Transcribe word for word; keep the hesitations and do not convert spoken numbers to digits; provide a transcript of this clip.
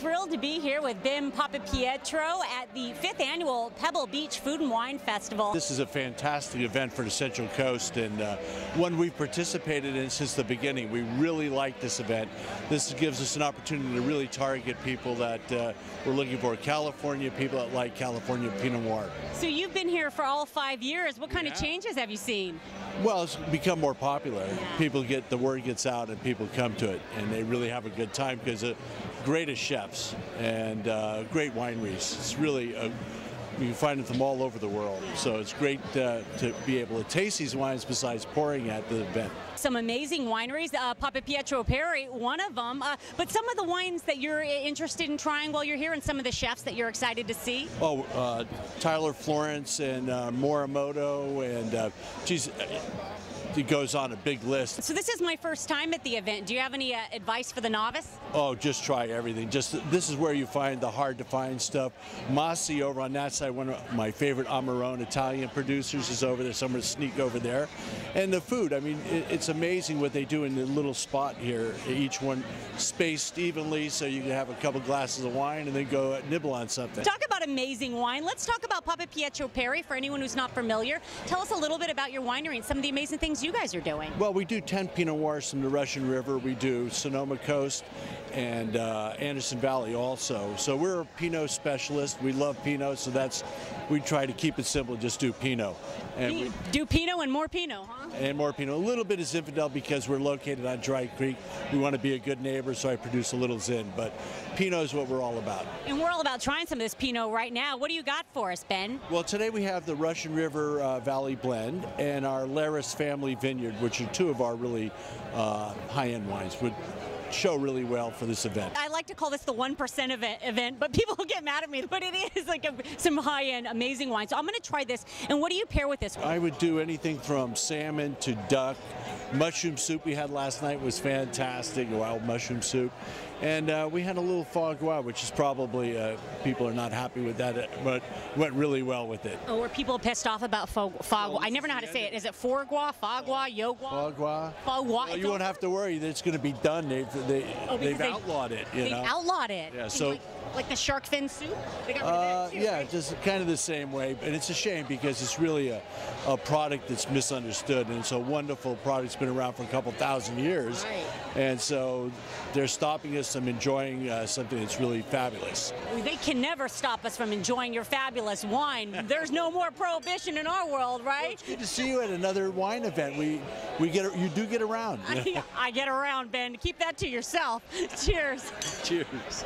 thrilled to be here with Bim Papapietro at the fifth annual Pebble Beach Food and Wine Festival. This is a fantastic event for the Central Coast, and uh, one we've participated in since the beginning. We really like this event. This gives us an opportunity to really target people that uh, we're looking for, California people that like California Pinot Noir. So you've been here for all five years. What kind yeah. of changes have you seen? Well, it's become more popular. People get, the word gets out and people come to it, and they really have a good time because the greatest chefs and uh, great wineries. It's really, a, you can find them all over the world. So it's great uh, to be able to taste these wines besides pouring at the event. Some amazing wineries, uh, Papapietro Perry, one of them, uh, but some of the wines that you're interested in trying while you're here and some of the chefs that you're excited to see? Oh, uh, Tyler Florence and uh, Morimoto and, uh, geez, it goes on, a big list. So this is my first time at the event. Do you have any uh, advice for the novice? Oh, just try everything. Just this is where you find the hard to find stuff. Masi over on that side, one of my favorite Amarone Italian producers is over there. Someone sneak over there. And the food, I mean, it, it's amazing what they do in the little spot here. Each one spaced evenly so you can have a couple glasses of wine and then go nibble on something. Talk about amazing wine. Let's talk about Papapietro Perry for anyone who's not familiar. Tell us a little bit about your winery and some of the amazing things you guys are doing. Well, we do ten Pinot Noirs from the Russian River. We do Sonoma Coast and uh, Anderson Valley also. So we're a Pinot specialist. We love Pinot, so that's, we try to keep it simple, just do Pinot. And we, do Pinot and more Pinot, huh? And more Pinot. A little bit of Zinfandel because we're located on Dry Creek. We want to be a good neighbor, so I produce a little Zin, but Pinot is what we're all about. And we're all about trying some of this Pinot right now. What do you got for us, Ben? Well, today we have the Russian River uh, Valley Blend and our Laris Family Vineyard, which are two of our really uh, high-end wines. We're, show really well for this event. I like to call this the one percent event, event, but people get mad at me, but it is like a, some high-end amazing wine. So I'm going to try this, and what do you pair with this? I would do anything from salmon to duck. Mushroom soup we had last night was fantastic, wild mushroom soup. And uh, we had a little foie gras, which is probably, uh, people are not happy with that, but went really well with it. Oh, were people pissed off about foie, foie gras? I never know how to say it. Is it foie gras, foie gras, yo gras? Foie gras. Foie gras. Well, you won't have to worry. It's going to be done. They've, they, oh, they've they, outlawed it. You they know? outlawed it. Yeah, so, like, like the shark fin soup? They got rid of that too, uh, yeah, right? Just kind of the same way. And it's a shame because it's really a, a product that's misunderstood. And it's a wonderful product. It's been around for a couple thousand years. Right. And so they're stopping us from enjoying uh, something that's really fabulous. They can never stop us from enjoying your fabulous wine. There's no more prohibition in our world, right? Well, it's good to see you at another wine event. We we get you do get around. I, I get around, Ben. Keep that to yourself. Cheers. Cheers.